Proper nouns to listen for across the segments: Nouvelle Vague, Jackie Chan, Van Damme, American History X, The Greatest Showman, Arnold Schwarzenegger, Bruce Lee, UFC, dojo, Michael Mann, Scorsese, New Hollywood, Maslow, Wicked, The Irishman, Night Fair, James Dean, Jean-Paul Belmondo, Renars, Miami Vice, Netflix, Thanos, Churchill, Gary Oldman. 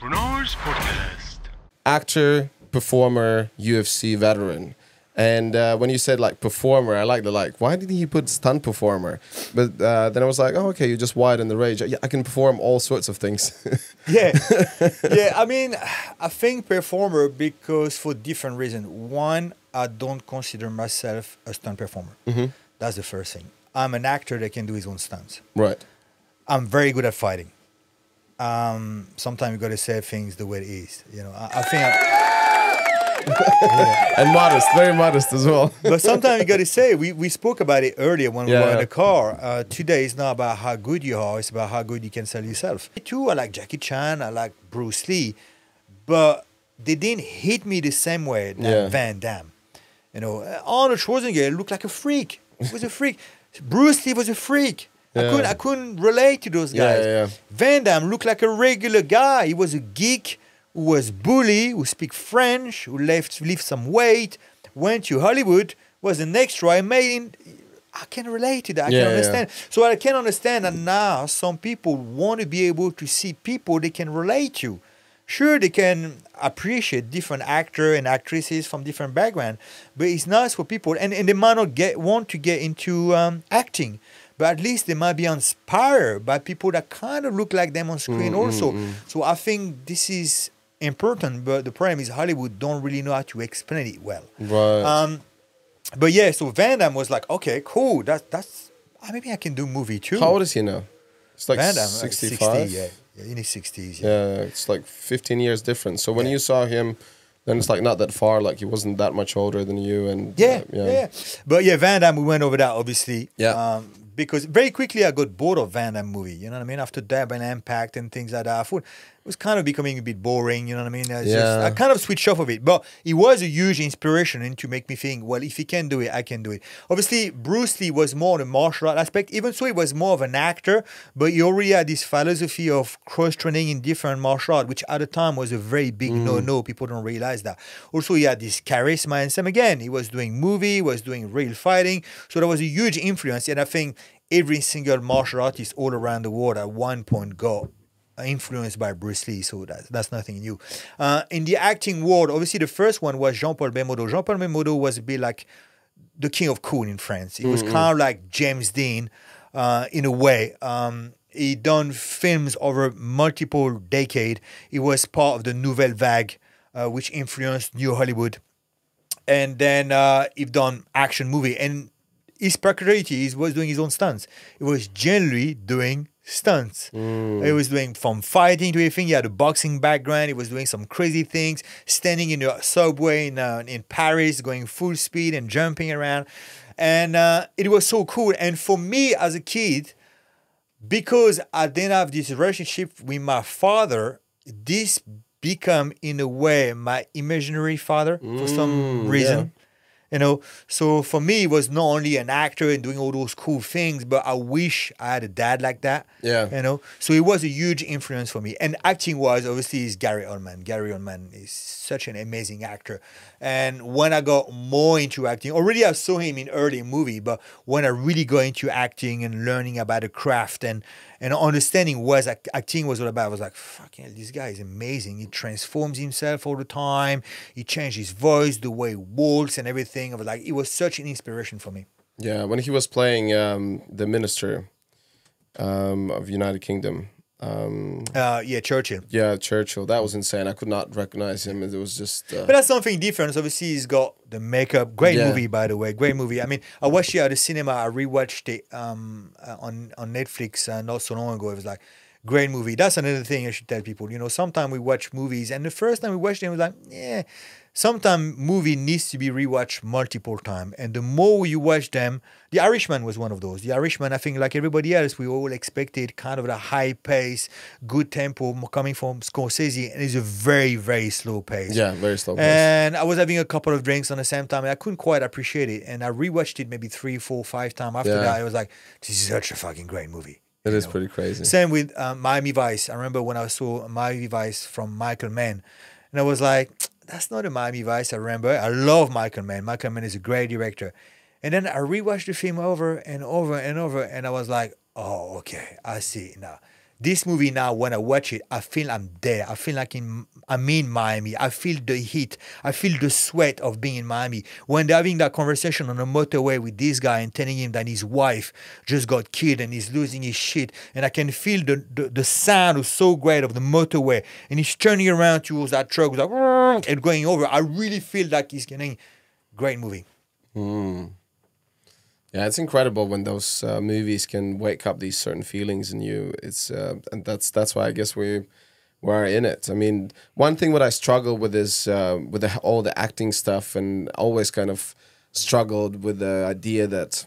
Renars podcast. Actor, performer, UFC veteran. And when you said like performer, I like the like, why did he put stunt performer? But then I was like, oh, okay, you just widen the range. Yeah, I can perform all sorts of things. Yeah. Yeah, I mean, I think performer because for different reasons. One, I don't consider myself a stunt performer. Mm-hmm. That's the first thing. I'm an actor that can do his own stunts. Right. I'm very good at fighting. Sometimes you got to say things the way it is. You know, I think yeah. And modest, very modest as well. But sometimes you got to say, we spoke about it earlier when we were in the car. Today is not about how good you are, it's about how good you can sell yourself. Me too, I like Jackie Chan, I like Bruce Lee, but they didn't hit me the same way that Van Damme. You know, Arnold Schwarzenegger looked like a freak. He was a freak. Bruce Lee was a freak. Yeah. I couldn't relate to those guys. Yeah. Van Damme looked like a regular guy. He was a geek who was bullied, who speak French, who lift some weight, went to Hollywood, was an extra. I can relate to that. I can understand. So I can understand that now some people want to be able to see people they can relate to. Sure, they can appreciate different actors and actresses from different backgrounds, but it's nice for people, and they might not want to get into acting, but at least they might be inspired by people that kind of look like them on screen also. So I think this is important, but the problem is Hollywood don't really know how to explain it well. Right. But yeah, so Van Damme was like, okay, cool, that's maybe I can do movie too. How old is he now? It's like Van Damme, 65? 60, yeah. In his 60s. Yeah, it's like 15 years difference. So when you saw him, then it's like not that far. Like he wasn't that much older than you. And But yeah, Van Damme, we went over that obviously. Yeah. Because very quickly I got bored of Van Damme movie. You know what I mean? After Dab and Impact and things like that, I thought it was kind of becoming a bit boring. You know what I mean? Just, I kind of switched off of it. But it was a huge inspiration and to make me think, well, if he can do it, I can do it. Obviously, Bruce Lee was more the martial art aspect. Even so, he was more of an actor. But he already had this philosophy of cross-training in different martial art, which at the time was a very big no-no. People don't realize that. Also, he had this charisma. And same again, he was doing movie, he was doing real fighting. So there was a huge influence. And I think every single martial artist all around the world at one point got influenced by Bruce Lee, so that's nothing new. In the acting world, obviously the first one was Jean-Paul Belmondo. Jean-Paul Belmondo was a bit like the king of cool in France. He was kind of like James Dean in a way. He done films over multiple decades. He was part of the Nouvelle Vague, which influenced New Hollywood. And then he done action movie. And his peculiarity is he was doing his own stunts. He was generally doing stunts. He was doing from fighting to everything. He had a boxing background. He was doing some crazy things, standing in the subway in Paris, going full speed and jumping around. And it was so cool. And for me as a kid, because I didn't have this relationship with my father, this became in a way my imaginary father for some reason. Yeah. You know, so for me, it was not only an actor and doing all those cool things, but I wish I had a dad like that. Yeah. You know, so it was a huge influence for me. And acting-wise, obviously, is Gary Oldman. Gary Oldman is such an amazing actor. And when I got more into acting, already I saw him in early movie, but when I really got into acting and learning about the craft and understanding what acting was all about, I was like, fucking hell, this guy is amazing. He transforms himself all the time. He changed his voice, the way he walks and everything. I was like, it was such an inspiration for me. Yeah, when he was playing the minister of United Kingdom. Churchill. Yeah, Churchill. That was insane. I could not recognize him. It was just... But that's something different. So obviously, he's got the makeup. Great movie, by the way. Great movie. I mean, I watched it at the cinema. I rewatched it on Netflix not so long ago. It was like, great movie. That's another thing I should tell people. You know, sometimes we watch movies, and the first time we watched them, it was like, yeah... Sometimes movie needs to be rewatched multiple times. And the more you watch them, The Irishman was one of those. The Irishman, I think like everybody else, we all expected kind of a high pace, good tempo coming from Scorsese. And it's a very, very slow pace. Yeah, very slow pace. And I was having a couple of drinks on the same time and I couldn't quite appreciate it. And I rewatched it maybe 3, 4, 5 times. After that, I was like, this is such a fucking great movie. It is pretty crazy. Same with Miami Vice. I remember when I saw Miami Vice from Michael Mann. And I was like... That's not a Miami Vice, I remember. I love Michael Mann. Michael Mann is a great director. And then I rewatched the film over and over and over. And I was like, oh, okay, I see now. This movie now, when I watch it, I feel I'm there. I feel like I'm in Miami. I feel the heat. I feel the sweat of being in Miami. When they're having that conversation on the motorway with this guy and telling him that his wife just got killed and he's losing his shit, and I can feel the sound was so great of the motorway, and he's turning around towards that truck like, and going over. I really feel like he's getting great movie. Mm. Yeah, it's incredible when those movies can wake up these certain feelings in you. It's and that's why I guess we're in it. I mean, one thing what I struggle with is with all the acting stuff, and always kind of struggled with the idea that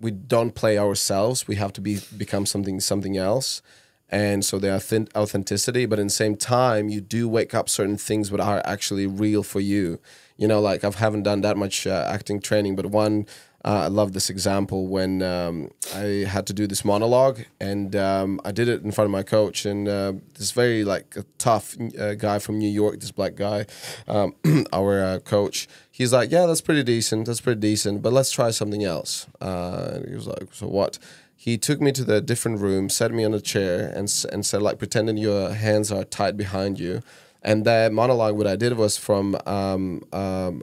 we don't play ourselves. We have to become something else, and so there are authenticity. But in the same time, you do wake up certain things that are actually real for you. You know, like I haven't done that much acting training, but one. I love this example when I had to do this monologue, and I did it in front of my coach, and this very like a tough guy from New York, this black guy, our coach, he's like, yeah, that's pretty decent, but let's try something else. And he was like, so what? He took me to the different room, set me on a chair, and said like, pretending your hands are tied behind you. And that monologue, what I did was from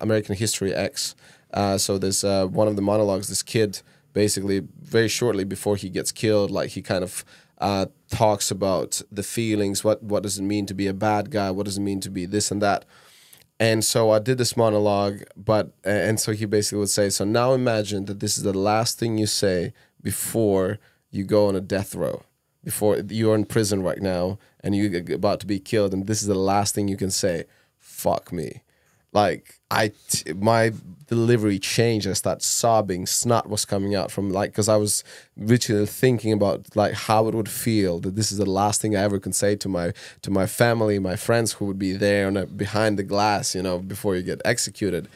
American History X. So there's one of the monologues, this kid basically very shortly before he gets killed, like he kind of talks about the feelings, what does it mean to be a bad guy, what does it mean to be this and that. And so I did this monologue, but and so he basically would say, so now imagine that this is the last thing you say before you go on a death row, before you're in prison right now and you're about to be killed, and this is the last thing you can say, fuck me. Like my delivery changed. I started sobbing. Snot was coming out from like, because I was literally thinking about like how it would feel that this is the last thing I ever can say to my family, my friends who would be there on behind the glass, you know, before you get executed.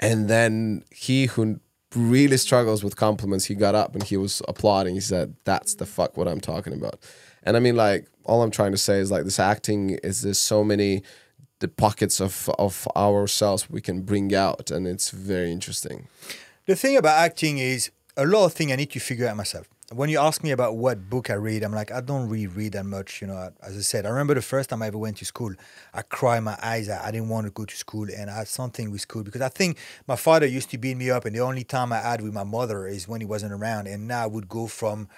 And then he who really struggles with compliments, he got up and he was applauding. He said, "That's the fuck what I'm talking about." And I mean, like, all I'm trying to say is like this acting is there's so many. The pockets of ourselves we can bring out, and it's very interesting. The thing about acting is a lot of things I need to figure out myself. When you ask me about what book I read, I'm like, I don't really read that much, you know. As I said, I remember the first time I ever went to school, I cried my eyes out. I didn't want to go to school, and I had something with school because I think my father used to beat me up, and the only time I had with my mother is when he wasn't around. And now I would go from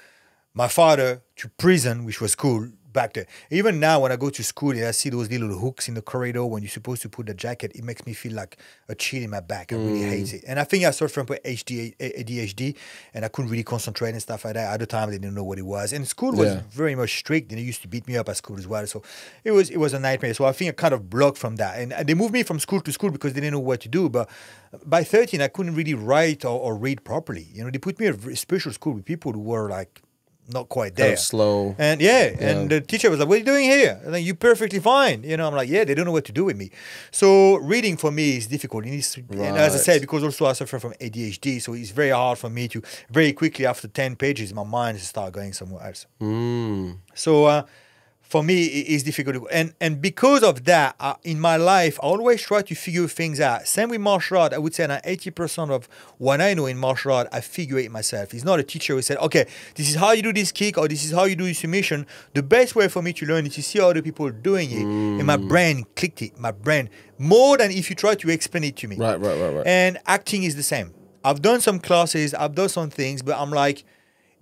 my father to prison, which was cool. Back there. Even now when I go to school and I see those little hooks in the corridor when you're supposed to put the jacket, it makes me feel like a chill in my back. I really hate it. And I think I suffered from ADHD and I couldn't really concentrate and stuff like that. At the time, they didn't know what it was. And school was very much strict, and they used to beat me up at school as well. So it was a nightmare. So I think I kind of blocked from that. And they moved me from school to school because they didn't know what to do. But by 13, I couldn't really write or read properly. You know, they put me in a special school with people who were like, not quite there. Kind of slow. And and the teacher was like, "What are you doing here?" And then, "You're perfectly fine." You know, I'm like, "Yeah, they don't know what to do with me." So reading for me is difficult. It needs to, and as I said, because also I suffer from ADHD, so it's very hard for me to very quickly after 10 pages, my mind starts going somewhere else. Mm. So for me, it is difficult. And because of that, in my life, I always try to figure things out. Same with martial art. I would say that 80% of what I know in martial art, I figure it myself. It's not a teacher who said, okay, this is how you do this kick or this is how you do your submission. The best way for me to learn is to see other people doing it. Mm. And my brain clicked it, my brain, more than if you try to explain it to me. Right. And acting is the same. I've done some classes, I've done some things, but I'm like,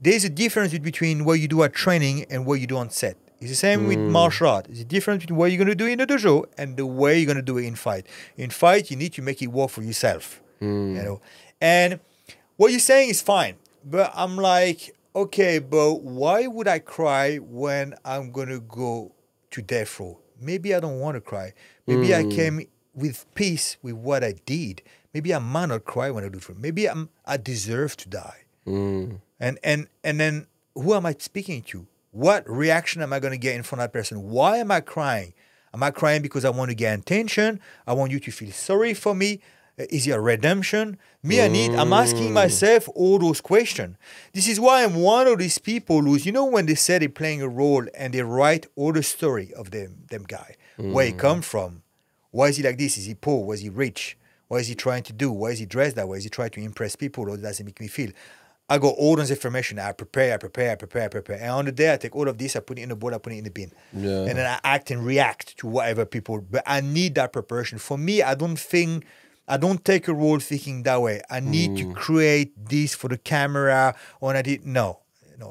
there's a difference between what you do at training and what you do on set. It's the same with martial art. It's the difference between what you're going to do in the dojo and the way you're going to do it in fight. In fight, you need to make it work for yourself. Mm. You know? And what you're saying is fine. But I'm like, okay, but why would I cry when I'm going to go to death row? Maybe I don't want to cry. Maybe I came with peace with what I did. Maybe I might not cry when I do it. Maybe I deserve to die. Mm. And then who am I speaking to? What reaction am I going to get in front of that person? Why am I crying? Am I crying because I want to get attention? I want you to feel sorry for me? Is it a redemption? I'm asking myself all those questions. This is why I'm one of these people who's, you know, when they say they're playing a role and they write all the story of them guy, where he come from. Why is he like this? Is he poor? Was he rich? What is he trying to do? Why is he dressed that way? Is he trying to impress people or does it make me feel? I got all this information. I prepare. And on the day, I take all of this, I put it in the bowl, I put it in the bin. Yeah. And then I act and react to whatever people, but I need that preparation. For me, I don't take a role thinking that way. I need to create this for the camera, or I did, no.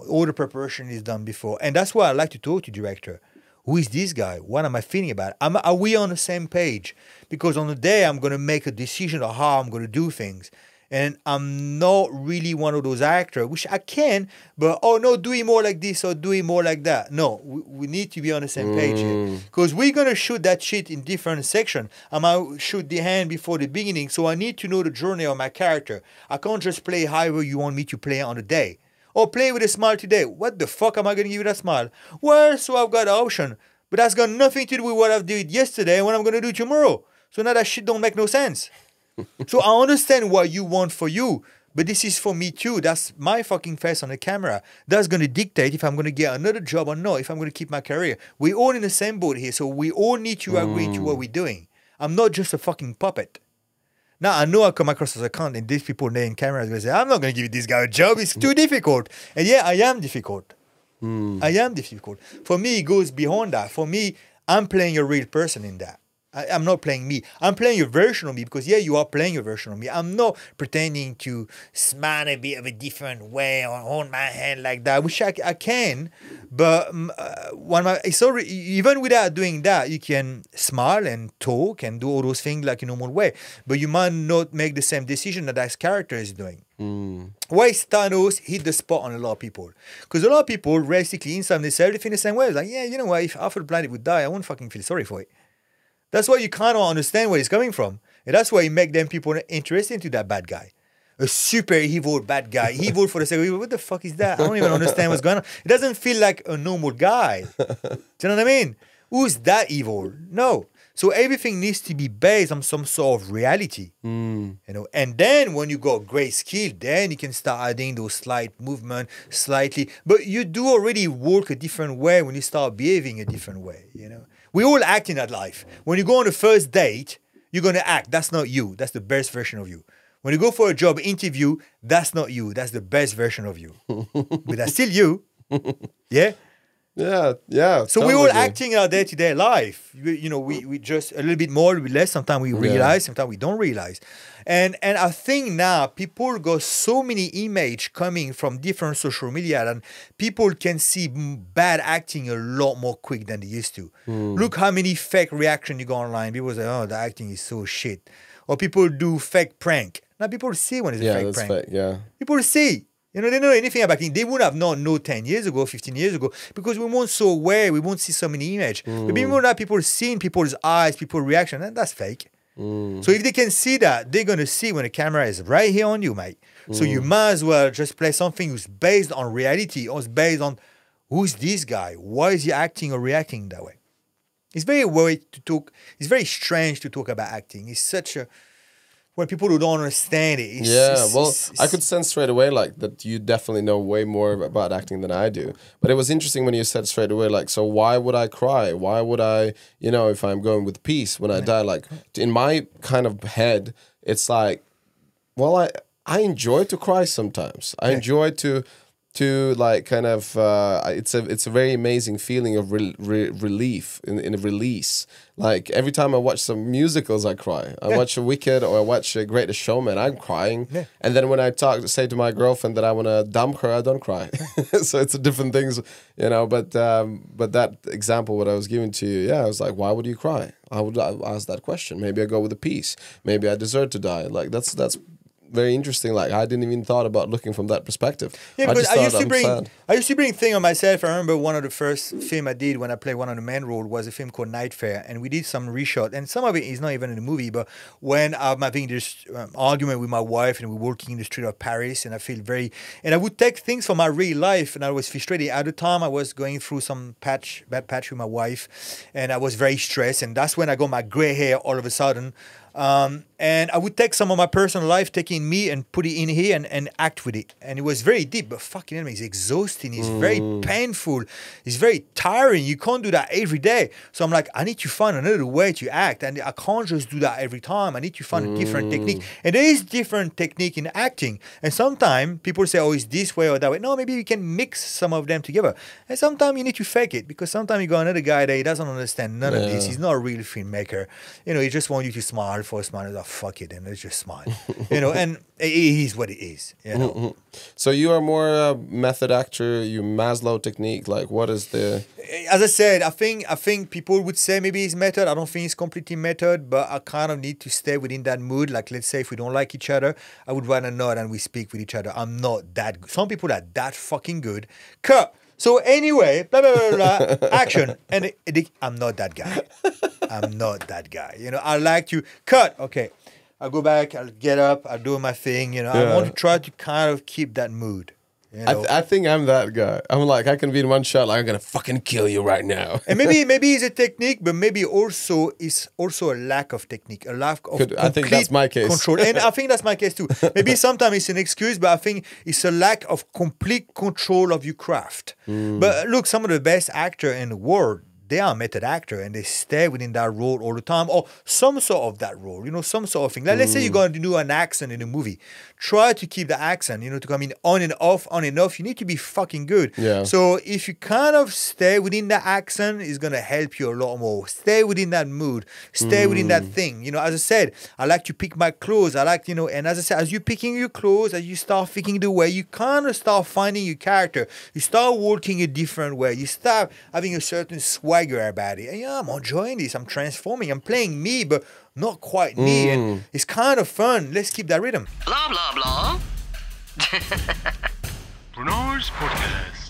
All the preparation is done before. And that's why I like to talk to director. Who is this guy? What am I feeling about? Are we on the same page? Because on the day, I'm going to make a decision of how I'm going to do things. And I'm not really one of those actors, which I can, but, oh, no, do it more like this or do it more like that. No, we need to be on the same page here. Because we're going to shoot that shit in different sections. I might shoot the hand before the beginning, so I need to know the journey of my character. I can't just play however you want me to play on the day. Or play with a smile today. What the fuck am I going to give you that smile? Well, so I've got an option, but that's got nothing to do with what I did yesterday and what I'm going to do tomorrow. So now that shit don't make no sense. So I understand what you want for you, but this is for me too. That's my fucking face on the camera. That's going to dictate if I'm going to get another job or not, if I'm going to keep my career. We're all in the same boat here, so we all need to agree to what we're doing. I'm not just a fucking puppet. Now, I know I come across as a cunt, and these people there in cameras will say, I'm not going to give this guy a job. It's too difficult. And yeah, I am difficult. I am difficult. For me, it goes beyond that. For me, I'm playing a real person in that. I'm not playing me. I'm playing a version of me because, yeah, you are playing a version of me. I'm not pretending to smile a bit of a different way or hold my hand like that, which I can. But when even without doing that, you can smile and talk and do all those things like in a normal way. But you might not make the same decision that that character is doing. Why Thanos hit the spot on a lot of people? Because a lot of people, realistically, inside themselves, in the same way. It's like, yeah, you know what? If half the planet would die, I won't fucking feel sorry for it. That's why you kind of understand where he's coming from. And that's why you make them people interested into that bad guy. A super evil bad guy. Evil for the sake of evil. What the fuck is that? I don't even understand what's going on. It doesn't feel like a normal guy. Do you know what I mean? Who's that evil? No. So everything needs to be based on some sort of reality. You know. And then when you got great skill, then you can start adding those slight movement, slightly. But you do already work a different way when you start behaving a different way, you know. We all act in that life. When you go on the first date, you're going to act. That's not you. That's the best version of you. When you go for a job interview, that's not you. That's the best version of you. But that's still you. Yeah? Yeah, yeah. So we're all acting in our day-to-day life. You know, we just a little bit more, a little bit less. Sometimes we realize, sometimes we don't realize. And I think now people got so many images coming from different social media and people can see bad acting a lot more quick than they used to. Look how many fake reactions you go online. People say, oh, the acting is so shit. Or people do fake prank. Now people see when it's a fake prank. Fake, yeah. People see. You know, they don't know anything about it. They would have not known 10 years ago, 15 years ago, because we weren't so aware. We won't see so many images. But people now, people seeing people's eyes, people's reaction, and that's fake. So if they can see that, they're going to see when the camera is right here on you, mate. So you might as well just play something who's based on reality or based on who's this guy? Why is he acting or reacting that way? It's very weird to talk. It's very strange to talk about acting. It's such a... When people who don't understand it. It's, I could sense straight away like that you definitely know way more about acting than I do. But it was interesting when you said straight away like, so why would I cry? Why would I, you know, if I'm going with peace when I die? Like in my kind of head, it's like, well, I enjoy to cry sometimes. I enjoy to like kind of, it's a very amazing feeling of relief in a release. Like every time I watch some musicals, I cry. I watch Wicked or I watch The Greatest Showman, I'm crying. And then when I say to my girlfriend that I want to dump her, I don't cry. So it's different things, you know, but that example, what I was giving to you, I was like, why would you cry? I would ask that question. Maybe I go with a peace. Maybe I deserve to die. Like that's very interesting. Like I didn't even thought about looking from that perspective. Yeah, because I used to bring thing on myself. I remember one of the first film I did when I played one of the main roles was a film called Night Fair, and we did some reshot. And some of it is not even in the movie. But when I'm having this argument with my wife, and we're walking in the street of Paris, and I feel very, and I would take things from my real life, and I was frustrated. At the time, I was going through some bad patch with my wife, and I was very stressed. And that's when I got my gray hair all of a sudden. And I would take some of my personal life, taking me and put it in here and act with it. And it was very deep, but fucking hell, it's exhausting. It's very painful. It's very tiring. You can't do that every day. So I'm like, I need to find another way to act. And I can't just do that every time. I need to find a different technique. And there is different technique in acting. And sometimes people say, oh, it's this way or that way. No, maybe you can mix some of them together. And sometimes you need to fake it, because sometimes you got another guy that he doesn't understand none of this. He's not a real filmmaker. You know, he just wants you to smile. Like, fuck it, and let's just smile, you know. And it is what it is, you know. So you are more a method actor. You Maslow technique, like what is the? As I said, I think people would say maybe it's method. I don't think it's completely method, but I kind of need to stay within that mood. Like, let's say if we don't like each other, I would rather not, and we speak with each other. I'm not that good. Some people are that fucking good. Cut. So anyway, blah, blah, blah, blah, action. And I'm not that guy. I'm not that guy. You know, I like to cut. Okay, I'll go back. I'll get up. I'll do my thing. You know, I want to try to kind of keep that mood. You know? I think I'm that guy. I'm like, I can be in one shot, like, I'm going to fucking kill you right now. And maybe it's a technique, but maybe also it's also a lack of technique, a lack of I think that's my case. Control. And I think that's my case too. Maybe sometimes it's an excuse, but I think it's a lack of complete control of your craft. But look, some of the best actors in the world, they are method actor and they stay within that role all the time, or some sort of that role, you know, some sort of thing. Like, let's say you're going to do an accent in a movie. Try to keep the accent, you know, to come in on and off, on and off. You need to be fucking good. Yeah. So if you kind of stay within that accent, it's going to help you a lot more. Stay within that mood. Stay within that thing. You know, as I said, I like to pick my clothes. I like, you know, and as I said, as you're picking your clothes, as you start picking the way, you kind of start finding your character. You start walking a different way. You start having a certain swag about it. And yeah, I'm enjoying this. I'm transforming. I'm playing me, but not quite me. And it's kind of fun. Let's keep that rhythm. Blah, blah, blah. Renars Podcast.